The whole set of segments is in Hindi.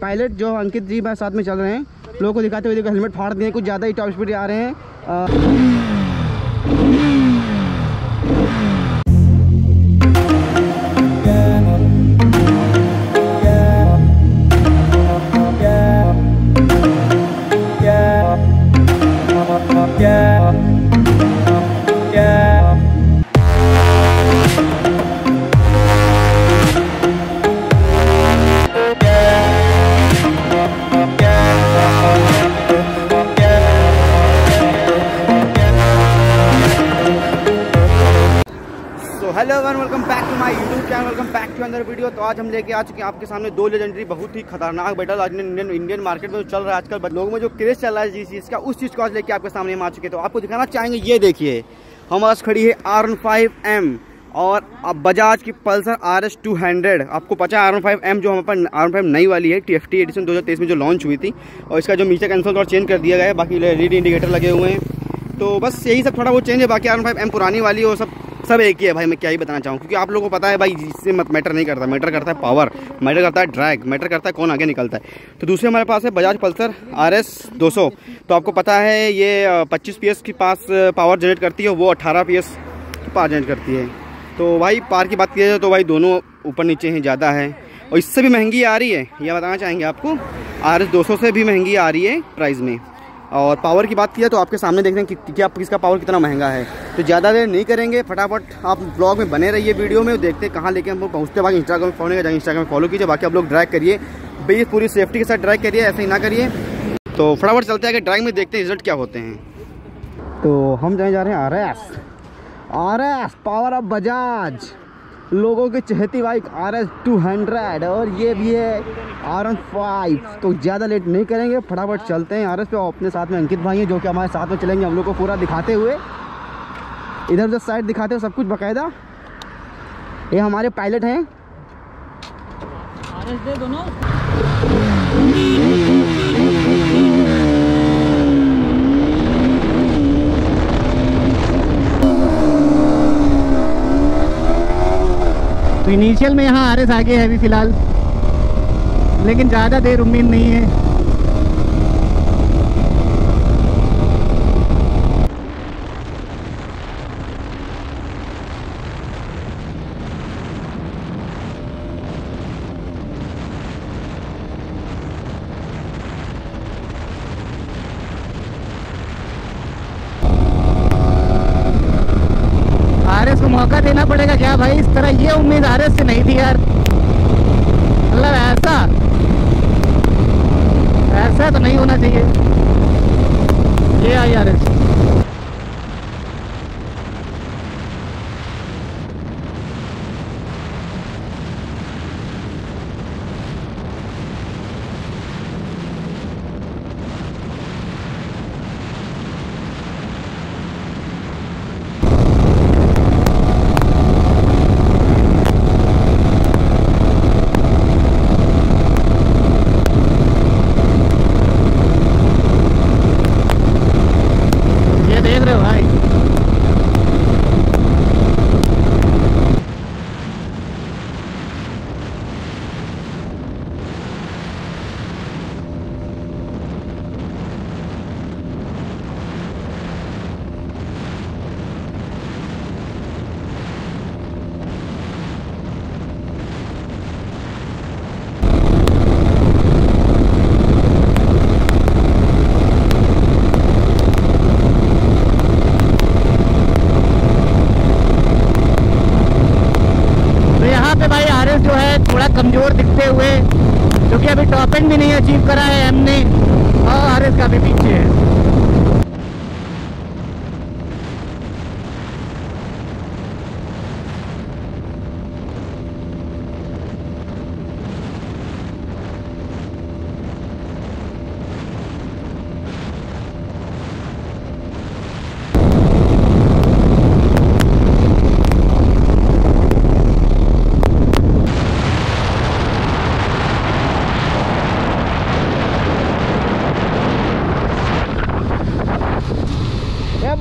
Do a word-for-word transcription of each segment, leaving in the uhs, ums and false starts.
पायलट जो अंकित जी साथ में चल रहे हैं, लोगों को दिखाते हुए हेलमेट फाड़ दिए, कुछ ज़्यादा ही टॉप स्पीड आ रहे हैं। Ah... hello everyone, welcome back to my YouTube channel, welcome back to another video. तो आज हम लेके आ चुके हैं आपके सामने दो लेजेंडरी बहुत ही खतरनाक बैटल आज इंडियन इंडियन मार्केट में जो चल रहा है आजकल, लोगों में जो क्रेज चल रहा है जिस चीज़ का, उस चीज़ को आज लेके आपके सामने हम आ चुके हैं। तो आपको दिखाना चाहेंगे, ये देखिए हम आज खड़ी है आर एन फाइव एम और बजाज की Pulsar R S two hundred. आपको पता है आर एन फाइव एम जो हमारे पास आर एन फाइव नई वाली है, टी एफ टी एडिशन दो हज़ार तेईस में जो लॉन्च हुई थी, और इसका जो मीटर कंसोल और चेंज कर दिया गया है, बाकी एलईडी इंडिकेटर लगे हुए हैं। तो बस यही सब थोड़ा वो चेंज है, बाकी आर एन फाइव एम पुरानी वाली वो सब सब एक ही है भाई। मैं क्या ही बताना चाहूँ, क्योंकि आप लोगों को पता है भाई, इससे मत मैटर नहीं करता, मैटर करता है पावर, मैटर करता है ड्रैग, मैटर करता है कौन आगे निकलता है। तो दूसरे हमारे पास है बजाज पल्सर आर एस दो सौ। तो आपको पता है ये पच्चीस पी एस की पास पावर जनरेट करती है, वो अठारह पी एस की पावर जनरेट करती है। तो भाई पार की बात की जाए तो भाई दोनों ऊपर नीचे हैं, ज़्यादा है, और इससे भी महंगी आ रही है, यह बताना चाहेंगे आपको। आर एस दो सौ से भी महंगी आ रही है प्राइस में। और पावर की बात की है तो आपके सामने देख रहे हैं कि क्या किसका पावर कितना महंगा है। तो ज़्यादा देर नहीं करेंगे, फटाफट आप ब्लॉग में बने रहिए, वीडियो में देखते हैं कहाँ लेके हम लोग पहुँचते हैं। बाकी इंस्टाग्राम में फॉलो कर जाएंगे, इंस्टाग्राम में फॉलो कीजिए। बाकी आप लोग ड्राइव करिए बेस पूरी सेफ्टी के साथ ड्राइव करिए, ऐसे ही ना करिए। तो फटाफट चलते हैं कि ड्राइव में देखते हैं रिजल्ट क्या होते हैं। तो हम जाने जा रहे हैं R S R S power of Bajaj, लोगों की चहती bike R S two hundred, और ये भी है आर एन फाइव। तो ज़्यादा लेट नहीं करेंगे, फटाफट चलते हैं आर एस पे। अपने साथ में अंकित भाई हैं जो कि हमारे साथ में चलेंगे, हम लोग को पूरा दिखाते हुए, इधर उधर साइड दिखाते हुए सब कुछ बाकायदा। ये हमारे पायलट हैं, आर एस दे दोनों। तो इनिशियल में यहाँ आर एस आगे है अभी फ़िलहाल, लेकिन ज़्यादा देर उम्मीद नहीं है। आर एस को मौका देना पड़ेगा क्या भाई, इस तरह ये उम्मीद आर एस से नहीं थी यार। मतलब ऐसा ऐसा तो नहीं होना चाहिए। ये आई आर एस। कमज़ोर दिखते हुए, क्योंकि अभी टॉप एंड भी नहीं अचीव करा है हमने, और आर एस का भी पीछे है।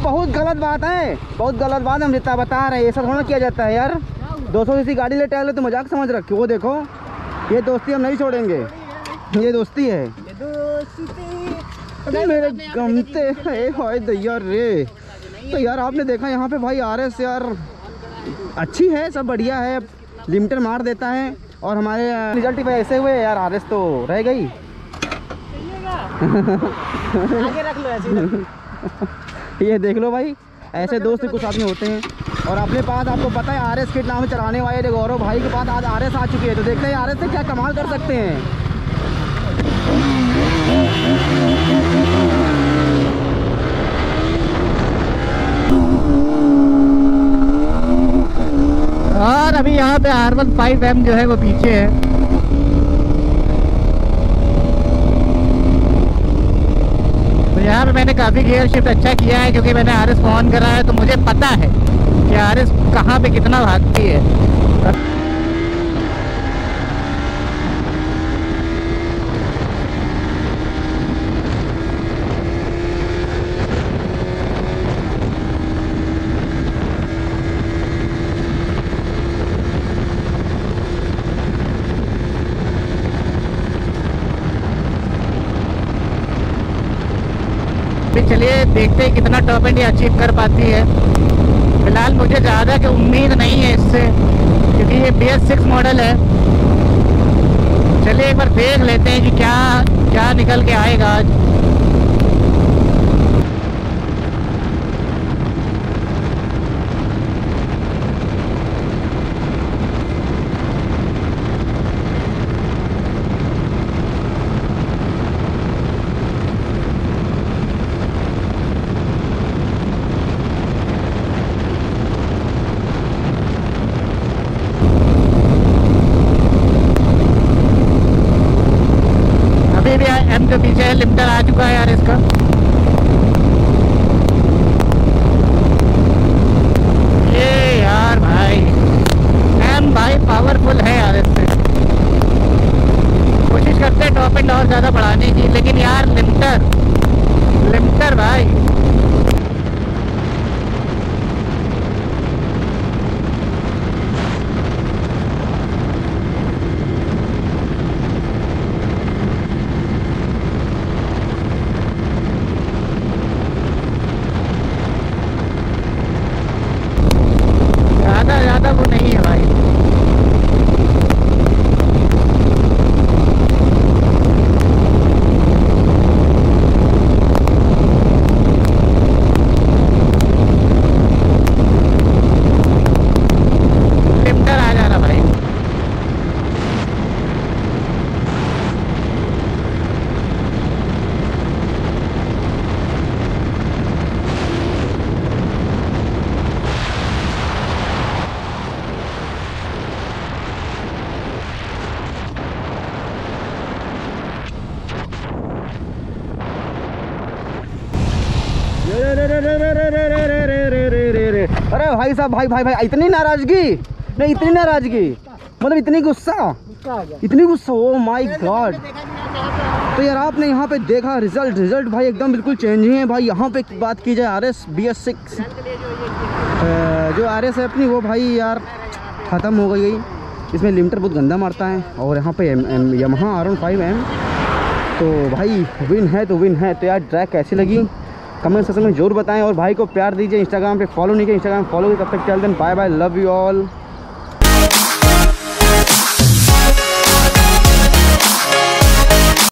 बहुत गलत बात है, बहुत गलत बात हम जितना बता रहे हैं, ऐसा थोड़ा किया जाता है यार। दो सौ सीसी गाड़ी ले टहले तो मजाक समझ रखे हो। देखो ये दोस्ती हम नहीं छोड़ेंगे, ये दोस्ती है। अरे मेरे गमते है यार रे। तो यार आपने देखा यहाँ पे भाई आर एस यार अच्छी है, सब बढ़िया है, लिमिटर मार देता है। और हमारे रिजल्ट ही ऐसे हुए यार, आर एस तो रह गई आगे रख लो ऐसे ये देख लो भाई, ऐसे दोस्त कुछ आदमी होते हैं। और अपने पास आपको पता है आर एस के नाम चलाने वाले गौरव भाई के पास आज आर एस आ चुकी है। तो देखते हैं आर एस से क्या कमाल कर सकते हैं। और अभी यहाँ पे आर वन फाइव एम जो है वो पीछे है। तो यहाँ पे मैंने काफ़ी गियर शिफ्ट अच्छा किया है क्योंकि मैंने आर एस को ऑन करा है, तो मुझे पता है कि आर एस कहाँ पे कितना भागती है। चलिए देखते हैं कितना टॉप एंड ये अचीव कर पाती है। फिलहाल मुझे ज़्यादा की उम्मीद नहीं है इससे क्योंकि ये बी एस सिक्स मॉडल है। चलिए एक बार देख लेते हैं कि क्या क्या निकल के आएगा आज। लिमिटर आ चुका है यार इसका। ये यार भाई एम भाई पावरफुल है यार। इससे कोशिश करते हैं टॉप एंड और ज़्यादा बढ़ाने की, लेकिन यार लिमिटर लिमिटर भाई। अरे भाई साहब भाई भाई भाई इतनी नाराजगी नहीं, इतनी नाराजगी मतलब इतनी गुस्सा, इतनी गुस्सा। Oh my god. तो यार आपने यहाँ पे देखा रिजल्ट, रिजल्ट भाई एकदम बिल्कुल चेंज ही है भाई। यहाँ पे बात की जाए R S B S six जो आर एस है अपनी, वो भाई यार ख़त्म हो गई। इसमें लिमिटर बहुत गंदा मारता है। और यहाँ पे Yamaha R one five M तो भाई विन है तो विन है। तो यार ड्रैग कैसी लगी कमेंट सेक्शन में जरूर बताएं। और भाई को प्यार दीजिए। इंस्टाग्राम पे फॉलो नहीं किया, इंस्टाग्राम फॉलो किया। तब तक चल दें, bye bye, love you all.